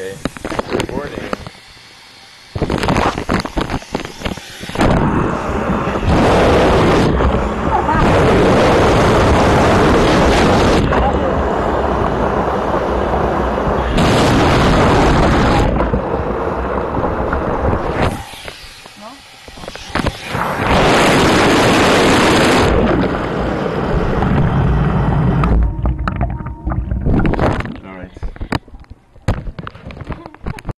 Okay, recording.